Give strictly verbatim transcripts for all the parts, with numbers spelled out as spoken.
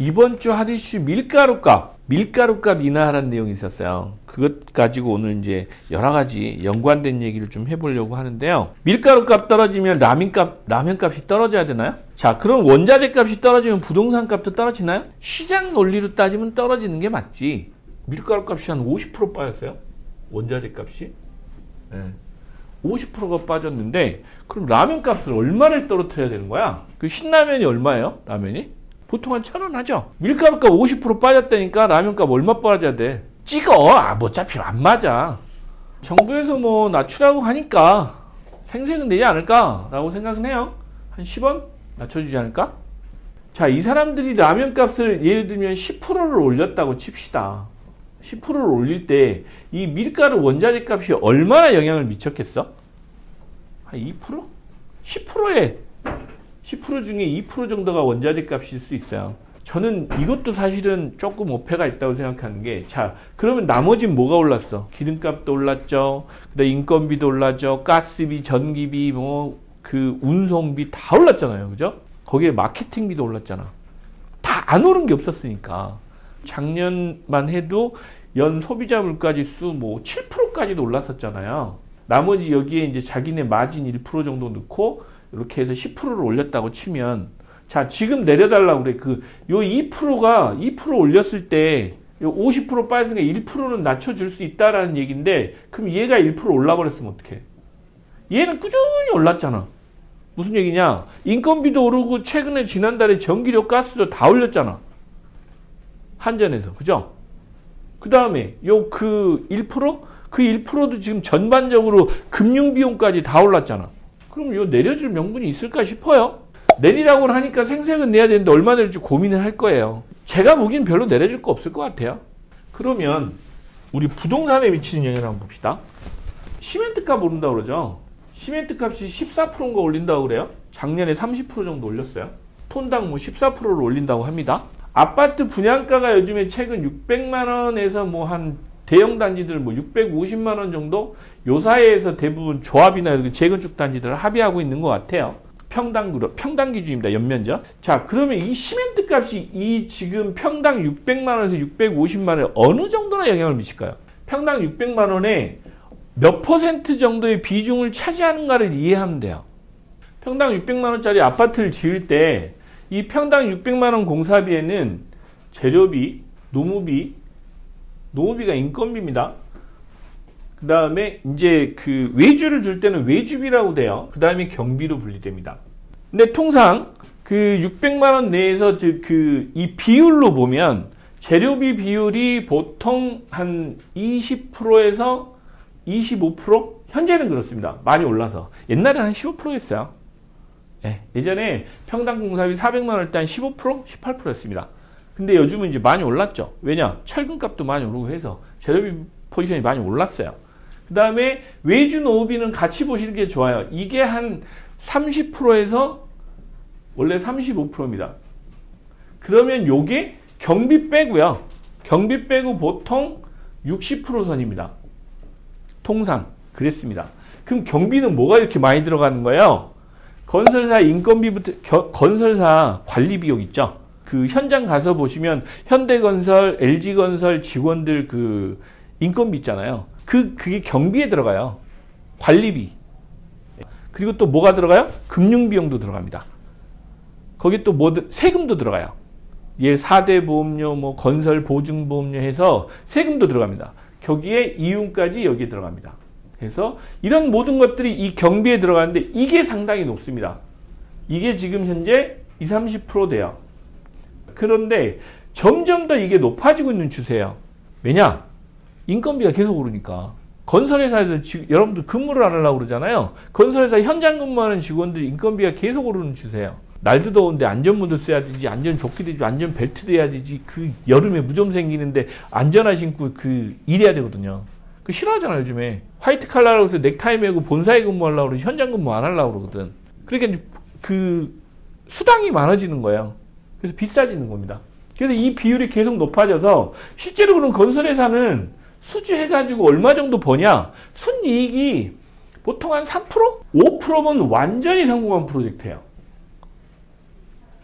이번 주 핫 이슈 밀가루값, 밀가루값 인하하라는 내용이 있었어요. 그것 가지고 오늘 이제 여러 가지 연관된 얘기를 좀 해보려고 하는데요. 밀가루값 떨어지면 라면값, 라면값이 떨어져야 되나요? 자, 그럼 원자재값이 떨어지면 부동산값도 떨어지나요? 시장 논리로 따지면 떨어지는 게 맞지. 밀가루값이 한 오십 퍼센트 빠졌어요. 원자재값이. 네. 오십 퍼센트가 빠졌는데 그럼 라면값을 얼마를 떨어뜨려야 되는 거야? 그 신라면이 얼마예요? 라면이? 보통 한 천 원 하죠? 밀가루값 오십 퍼센트 빠졌다니까 라면값 얼마 빠져야 돼? 찍어! 아, 뭐 어차피 안 맞아. 정부에서 뭐 낮추라고 하니까 생색은 내지 않을까? 라고 생각은 해요. 한 십 원? 낮춰주지 않을까? 자, 이 사람들이 라면값을 예를 들면 십 퍼센트를 올렸다고 칩시다. 십 퍼센트를 올릴 때 이 밀가루 원자재 값이 얼마나 영향을 미쳤겠어? 한 이 퍼센트? 십 퍼센트에 십 퍼센트 중에 이 퍼센트 정도가 원자재 값일 수 있어요. 저는 이것도 사실은 조금 오페가 있다고 생각하는 게, 자, 그러면 나머지는 뭐가 올랐어? 기름값도 올랐죠. 그다음 인건비도 올랐죠. 가스비, 전기비, 뭐 그 운송비 다 올랐잖아요. 그죠? 거기에 마케팅비도 올랐잖아. 다 안 오른 게 없었으니까. 작년만 해도 연 소비자 물가지수 뭐 칠 퍼센트까지도 올랐었잖아요. 나머지 여기에 이제 자기네 마진 일 퍼센트 정도 넣고 이렇게 해서 십 퍼센트를 올렸다고 치면, 자, 지금 내려달라고 그래. 그 요 이 퍼센트가 이 퍼센트 올렸을 때 요 오십 퍼센트 빠졌으니까 일 퍼센트는 낮춰줄 수 있다라는 얘기인데, 그럼 얘가 일 퍼센트 올라버렸으면 어떡해? 얘는 꾸준히 올랐잖아. 무슨 얘기냐? 인건비도 오르고 최근에 지난달에 전기료, 가스도 다 올렸잖아. 한전에서. 그죠? 그 다음에 요 그 일 퍼센트? 그 일 퍼센트도 지금 전반적으로 금융비용까지 다 올랐잖아. 그럼 요 내려줄 명분이 있을까 싶어요. 내리라고 하니까 생색은 내야 되는데 얼마 내릴지 고민을 할 거예요. 제가 보기엔 별로 내려줄 거 없을 것 같아요. 그러면 우리 부동산에 미치는 영향을 한번 봅시다. 시멘트값 오른다고 그러죠. 시멘트값이 십사 퍼센트인가 올린다고 그래요. 작년에 삼십 퍼센트 정도 올렸어요. 톤당 뭐 십사 퍼센트를 올린다고 합니다. 아파트 분양가가 요즘에 최근 육백만 원에서 뭐 한 대형 단지들 뭐 육백오십만 원 정도 요 사이에서 대부분 조합이나 재건축 단지들을 합의하고 있는 것 같아요. 평당, 평당 기준입니다. 연면적. 자, 그러면 이 시멘트 값이 이 지금 평당 육백만 원에서 육백오십만 원에 어느 정도나 영향을 미칠까요? 평당 육백만 원에 몇 퍼센트 정도의 비중을 차지하는가를 이해하면 돼요. 평당 육백만 원짜리 아파트를 지을 때 이 평당 육백만 원 공사비에는 재료비, 노무비, 노무비가 인건비입니다. 그 다음에 이제 그 외주를 줄 때는 외주비라고 돼요. 그 다음에 경비로 분리됩니다. 근데 통상 그 육백만 원 내에서 즉 그 이 비율로 보면 재료비 비율이 보통 한 이십 퍼센트에서 이십오 퍼센트? 현재는 그렇습니다. 많이 올라서. 옛날에는 한 십오 퍼센트였어요. 예, 예전에 평당 공사비 사백만 원 때 한 십오 퍼센트? 십팔 퍼센트였습니다. 근데 요즘은 이제 많이 올랐죠. 왜냐? 철근값도 많이 오르고 해서 재료비 포지션이 많이 올랐어요. 그 다음에 외주 노후비는 같이 보시는 게 좋아요. 이게 한 삼십 퍼센트에서 원래 삼십오 퍼센트입니다. 그러면 요게 경비 빼고요. 경비 빼고 보통 육십 퍼센트 선입니다. 통상 그랬습니다. 그럼 경비는 뭐가 이렇게 많이 들어가는 거예요? 건설사 인건비부터 겨, 건설사 관리 비용 있죠. 그 현장 가서 보시면 현대건설, 엘지건설 직원들 그 인건비 있잖아요. 그 그게 경비에 들어가요. 관리비. 그리고 또 뭐가 들어가요? 금융 비용도 들어갑니다. 거기 또 뭐 세금도 들어가요. 예, 사 대 보험료, 뭐 건설 보증 보험료 해서 세금도 들어갑니다. 거기에 이윤까지 여기에 들어갑니다. 그래서 이런 모든 것들이 이 경비에 들어가는데 이게 상당히 높습니다. 이게 지금 현재 이십, 삼십 퍼센트 돼요. 그런데 점점 더 이게 높아지고 있는 추세예요. 왜냐? 인건비가 계속 오르니까. 건설회사에서 지, 여러분들 근무를 안 하려고 그러잖아요. 건설회사 현장 근무하는 직원들 인건비가 계속 오르는 추세예요. 날도 더운데 안전모도 써야 되지, 안전조끼 되지, 안전벨트도 해야 되지. 그 여름에 무좀 생기는데 안전화 신고 그 일해야 되거든요. 그 싫어하잖아요. 요즘에 화이트 칼라라고 해서 넥타이 메고 본사에 근무하려고 그러지 현장 근무 안 하려고 그러거든. 그러니까 그 수당이 많아지는 거예요. 그래서 비싸지는 겁니다. 그래서 이 비율이 계속 높아져서 실제로 그럼 건설회사는 수주해가지고 얼마 정도 버냐? 순이익이 보통 한 삼 퍼센트? 오 퍼센트면 완전히 성공한 프로젝트예요.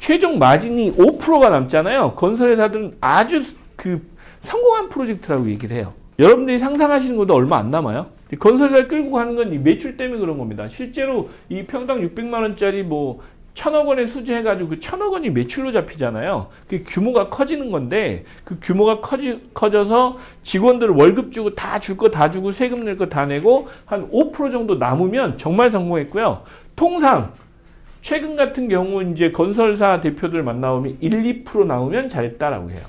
최종 마진이 오 퍼센트가 남잖아요. 건설회사들은 아주 그 성공한 프로젝트라고 얘기를 해요. 여러분들이 상상하시는 것도 얼마 안 남아요. 건설회사를 끌고 가는 건 이 매출 때문에 그런 겁니다. 실제로 이 평당 육백만 원짜리 뭐 천억 원에 수주해가지고 그 천억 원이 매출로 잡히잖아요. 그 규모가 커지는 건데, 그 규모가 커지, 커져서 직원들 월급 주고 다 줄 거 다 주고 세금 낼 거 다 내고 한 오 퍼센트 정도 남으면 정말 성공했고요. 통상, 최근 같은 경우 이제 건설사 대표들 만나오면 일, 이 퍼센트 나오면 잘했다라고 해요.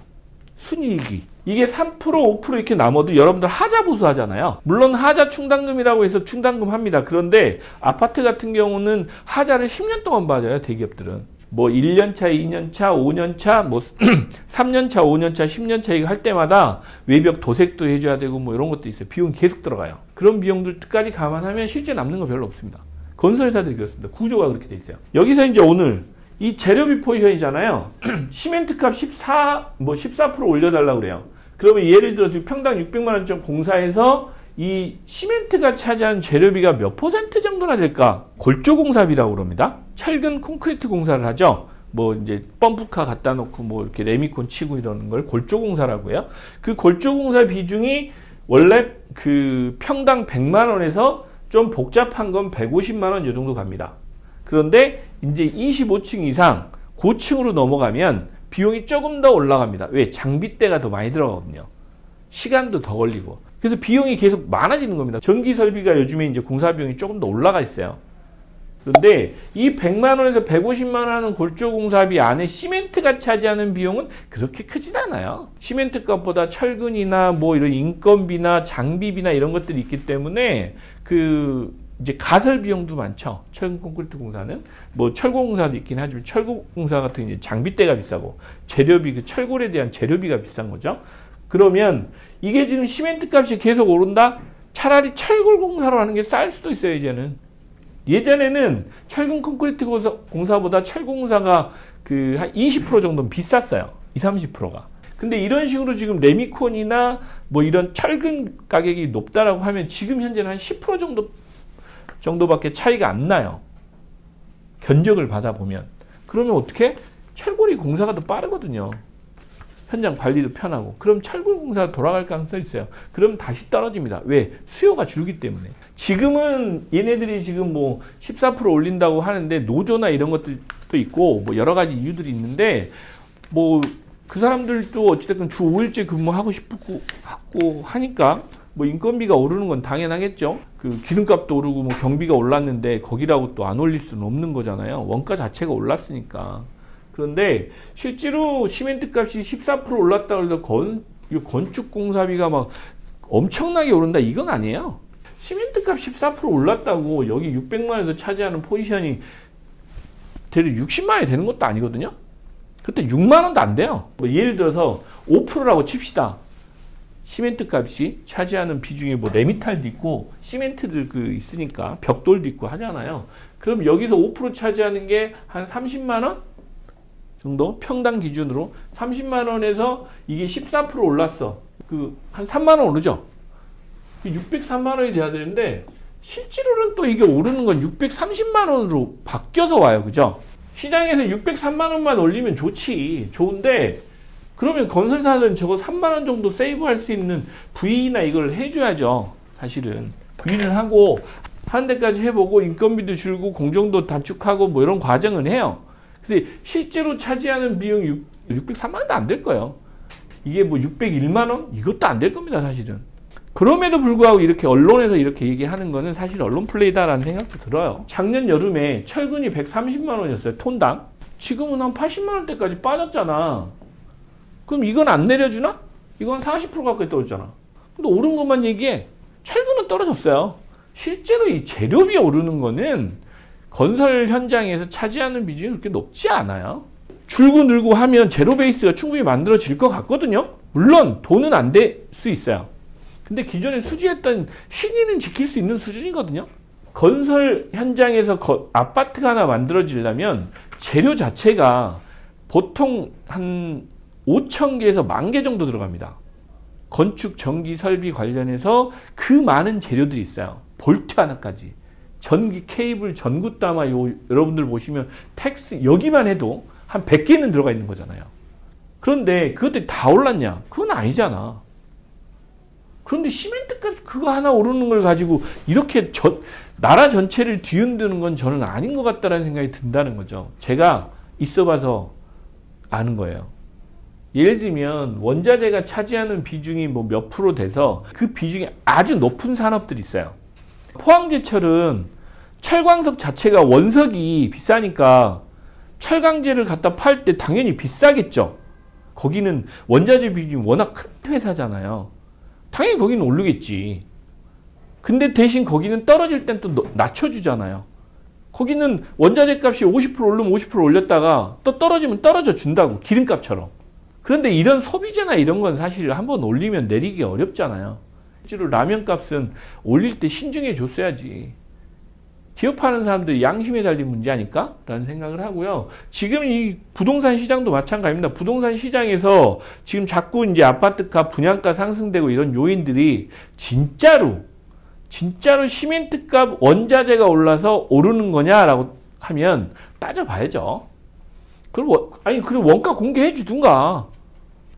순이익이. 이게 삼 퍼센트, 오 퍼센트 이렇게 남아도 여러분들 하자 보수하잖아요. 물론 하자 충당금이라고 해서 충당금 합니다. 그런데 아파트 같은 경우는 하자를 십 년 동안 받아요, 대기업들은. 뭐 일 년 차, 이 년 차, 오 년 차, 뭐 삼 년 차, 오 년 차, 십 년 차 이거 할 때마다 외벽 도색도 해줘야 되고 뭐 이런 것도 있어요. 비용 계속 들어가요. 그런 비용들까지 감안하면 실제 남는 거 별로 없습니다. 건설사들이 그렇습니다. 구조가 그렇게 돼 있어요. 여기서 이제 오늘 이 재료비 포지션이잖아요. 시멘트 값 십사, 뭐 십사 퍼센트 올려달라고 그래요. 그러면 예를 들어 지금 평당 육백만 원쯤 공사해서 이 시멘트가 차지한 재료비가 몇 퍼센트 정도나 될까? 골조공사비라고 그럽니다. 철근 콘크리트 공사를 하죠. 뭐 이제 펌프카 갖다 놓고 뭐 이렇게 레미콘 치고 이러는 걸 골조공사라고 해요. 그 골조공사 비중이 원래 그 평당 백만 원에서 좀 복잡한 건 백오십만 원 요 정도 갑니다. 그런데 이제 이십오 층 이상 고층으로 넘어가면 비용이 조금 더 올라갑니다. 왜? 장비대가 더 많이 들어가거든요. 시간도 더 걸리고. 그래서 비용이 계속 많아지는 겁니다. 전기 설비가 요즘에 이제 공사 비용이 조금 더 올라가 있어요. 그런데 이 백만 원에서 백오십만 원 하는 골조 공사비 안에 시멘트가 차지하는 비용은 그렇게 크진 않아요. 시멘트 값보다 철근이나 뭐 이런 인건비나 장비비나 이런 것들이 있기 때문에 그 이제 가설 비용도 많죠. 철근 콘크리트 공사는 뭐 철공공사도 있긴 하지만 철공공사 같은 이제 장비대가 비싸고 재료비, 그 철골에 대한 재료비가 비싼 거죠. 그러면 이게 지금 시멘트 값이 계속 오른다. 차라리 철골 공사로 하는 게 쌀 수도 있어요. 이제는 예전에는 철근 콘크리트 공사보다 철공공사가 그 한 이십 퍼센트 정도는 비쌌어요. 이십, 삼십 퍼센트가. 근데 이런 식으로 지금 레미콘이나 뭐 이런 철근 가격이 높다라고 하면 지금 현재는 한 십 퍼센트 정도 정도밖에 차이가 안 나요. 견적을 받아보면. 그러면 어떻게? 철골이 공사가 더 빠르거든요. 현장 관리도 편하고. 그럼 철골 공사가 돌아갈 가능성이 있어요. 그럼 다시 떨어집니다. 왜? 수요가 줄기 때문에. 지금은 얘네들이 지금 뭐 십사 퍼센트 올린다고 하는데 노조나 이런 것들도 있고 뭐 여러 가지 이유들이 있는데 뭐 그 사람들도 어찌됐든 주 오 일째 근무하고 싶고 하고 하니까 뭐 인건비가 오르는 건 당연하겠죠. 그 기름값도 오르고 뭐 경비가 올랐는데 거기라고 또 안 올릴 수는 없는 거잖아요. 원가 자체가 올랐으니까. 그런데 실제로 시멘트 값이 십사 퍼센트 올랐다고 해서 건, 이 건축 공사비가 막 엄청나게 오른다 이건 아니에요. 시멘트 값 십사 퍼센트 올랐다고 여기 육백만 원에서 차지하는 포지션이 대략 육십만 원이 되는 것도 아니거든요. 그때 육만 원도 안 돼요. 뭐 예를 들어서 오 퍼센트라고 칩시다. 시멘트 값이 차지하는 비중이 뭐 레미탈도 있고 시멘트들 그 있으니까 벽돌도 있고 하잖아요. 그럼 여기서 오 퍼센트 차지하는 게 한 삼십만 원 정도 평당 기준으로 삼십만 원에서 이게 십사 퍼센트 올랐어. 그 한 삼만 원 오르죠. 육백삼만 원이 돼야 되는데 실제로는 또 이게 오르는 건 육백삼십만 원으로 바뀌어서 와요. 그죠? 시장에서 육백삼만 원만 올리면 좋지. 좋은데 그러면 건설사는 저거 삼만 원 정도 세이브할 수 있는 브이나 이걸 해줘야죠. 사실은 브이를 하고 하는 데까지 해보고 인건비도 줄고 공정도 단축하고 뭐 이런 과정은 해요. 근데 실제로 차지하는 비용 육백삼만 원도 안 될 거예요. 이게 뭐 육백일만 원? 이것도 안 될 겁니다. 사실은. 그럼에도 불구하고 이렇게 언론에서 이렇게 얘기하는 거는 사실 언론 플레이다라는 생각도 들어요. 작년 여름에 철근이 백삼십만 원이었어요. 톤당. 지금은 한 팔십만 원대까지 빠졌잖아. 그럼 이건 안 내려주나? 이건 사십 퍼센트 가까이 떨어졌잖아. 근데 오른 것만 얘기해. 철근은 떨어졌어요. 실제로 이 재료비 오르는 거는 건설 현장에서 차지하는 비중이 그렇게 높지 않아요. 줄고 늘고 하면 제로 베이스가 충분히 만들어질 것 같거든요. 물론 돈은 안 될 수 있어요. 근데 기존에 수주했던 신의는 지킬 수 있는 수준이거든요. 건설 현장에서 거, 아파트가 하나 만들어지려면 재료 자체가 보통 한 오천 개에서 만 개 정도 들어갑니다. 건축, 전기, 설비 관련해서 그 많은 재료들이 있어요. 볼트 하나까지. 전기, 케이블, 전구 담아 요 여러분들 보시면 텍스 여기만 해도 한 백 개는 들어가 있는 거잖아요. 그런데 그것들이 다 올랐냐? 그건 아니잖아. 그런데 시멘트값 그거 하나 오르는 걸 가지고 이렇게 저, 나라 전체를 뒤흔드는 건 저는 아닌 것 같다라는 생각이 든다는 거죠. 제가 있어봐서 아는 거예요. 예를 들면 원자재가 차지하는 비중이 뭐 몇 프로 돼서 그 비중이 아주 높은 산업들이 있어요. 포항제철은 철광석 자체가 원석이 비싸니까 철강재를 갖다 팔 때 당연히 비싸겠죠. 거기는 원자재 비중이 워낙 큰 회사잖아요. 당연히 거기는 오르겠지. 근데 대신 거기는 떨어질 땐 또 낮춰주잖아요. 거기는 원자재 값이 오십 퍼센트 오르면 오십 퍼센트 올렸다가 또 떨어지면 떨어져 준다고, 기름값처럼. 그런데 이런 소비재나 이런 건 사실 한번 올리면 내리기 어렵잖아요. 실제로 라면 값은 올릴 때 신중해 줬어야지. 기업하는 사람들이 양심에 달린 문제 아닐까? 라는 생각을 하고요. 지금 이 부동산 시장도 마찬가지입니다. 부동산 시장에서 지금 자꾸 이제 아파트값, 분양가 상승되고 이런 요인들이 진짜로, 진짜로 시멘트값, 원자재가 올라서 오르는 거냐라고 하면 따져봐야죠. 그리고, 아니, 그리고 원가 공개해 주든가.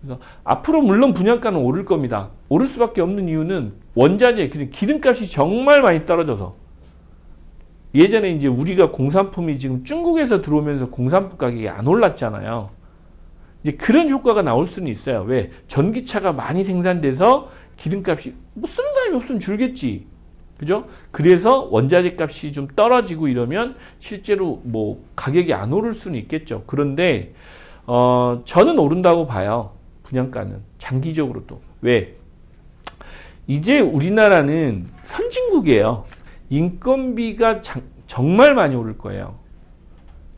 그래서 앞으로 물론 분양가는 오를 겁니다. 오를 수밖에 없는 이유는 원자재, 기름값이 정말 많이 떨어져서. 예전에 이제 우리가 공산품이 지금 중국에서 들어오면서 공산품 가격이 안 올랐잖아요. 이제 그런 효과가 나올 수는 있어요. 왜? 전기차가 많이 생산돼서 기름값이, 뭐 쓰는 사람이 없으면 줄겠지. 그죠? 그래서 원자재 값이 좀 떨어지고 이러면 실제로 뭐 가격이 안 오를 수는 있겠죠. 그런데 어 저는 오른다고 봐요. 분양가는 장기적으로도. 왜? 이제 우리나라는 선진국이에요. 인건비가 장, 정말 많이 오를 거예요.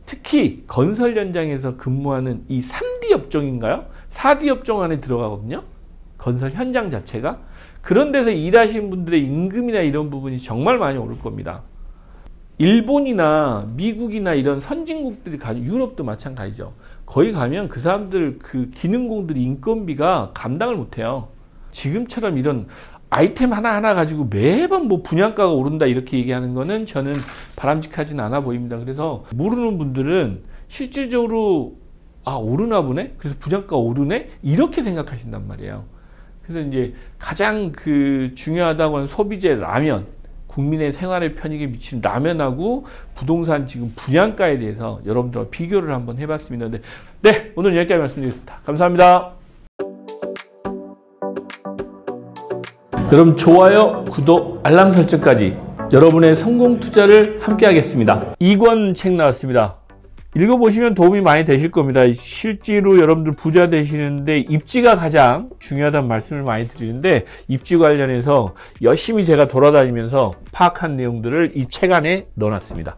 특히 건설 현장에서 근무하는 이 삼 디 업종인가요? 사 디 업종 안에 들어가거든요. 건설 현장 자체가. 그런 데서 일하시는 분들의 임금이나 이런 부분이 정말 많이 오를 겁니다. 일본이나 미국이나 이런 선진국들이 가지고, 유럽도 마찬가지죠. 거기 가면 그 사람들, 그 기능공들이 인건비가 감당을 못해요. 지금처럼 이런 아이템 하나하나 가지고 매번 뭐 분양가가 오른다 이렇게 얘기하는 거는 저는 바람직하진 않아 보입니다. 그래서 모르는 분들은 실질적으로 아, 오르나 보네? 그래서 분양가 오르네? 이렇게 생각하신단 말이에요. 그래서 이제 가장 그 중요하다고 하는 소비재 라면, 국민의 생활의 편익에 미치는 라면하고 부동산 지금 분양가에 대해서 여러분들과 비교를 한번 해봤습니다. 네, 네 오늘 여기까지 말씀드리겠습니다. 감사합니다. 여러분 좋아요, 구독, 알람 설정까지 여러분의 성공 투자를 함께 하겠습니다. 이 권 책 나왔습니다. 읽어보시면 도움이 많이 되실 겁니다. 실제로 여러분들 부자 되시는데 입지가 가장 중요하다는 말씀을 많이 드리는데, 입지 관련해서 열심히 제가 돌아다니면서 파악한 내용들을 이 책 안에 넣어놨습니다.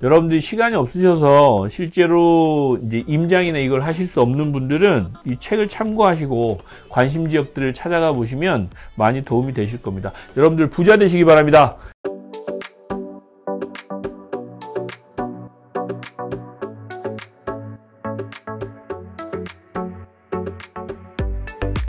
여러분들이 시간이 없으셔서 실제로 이제 임장이나 이걸 하실 수 없는 분들은 이 책을 참고하시고 관심 지역들을 찾아가 보시면 많이 도움이 되실 겁니다. 여러분들 부자 되시기 바랍니다.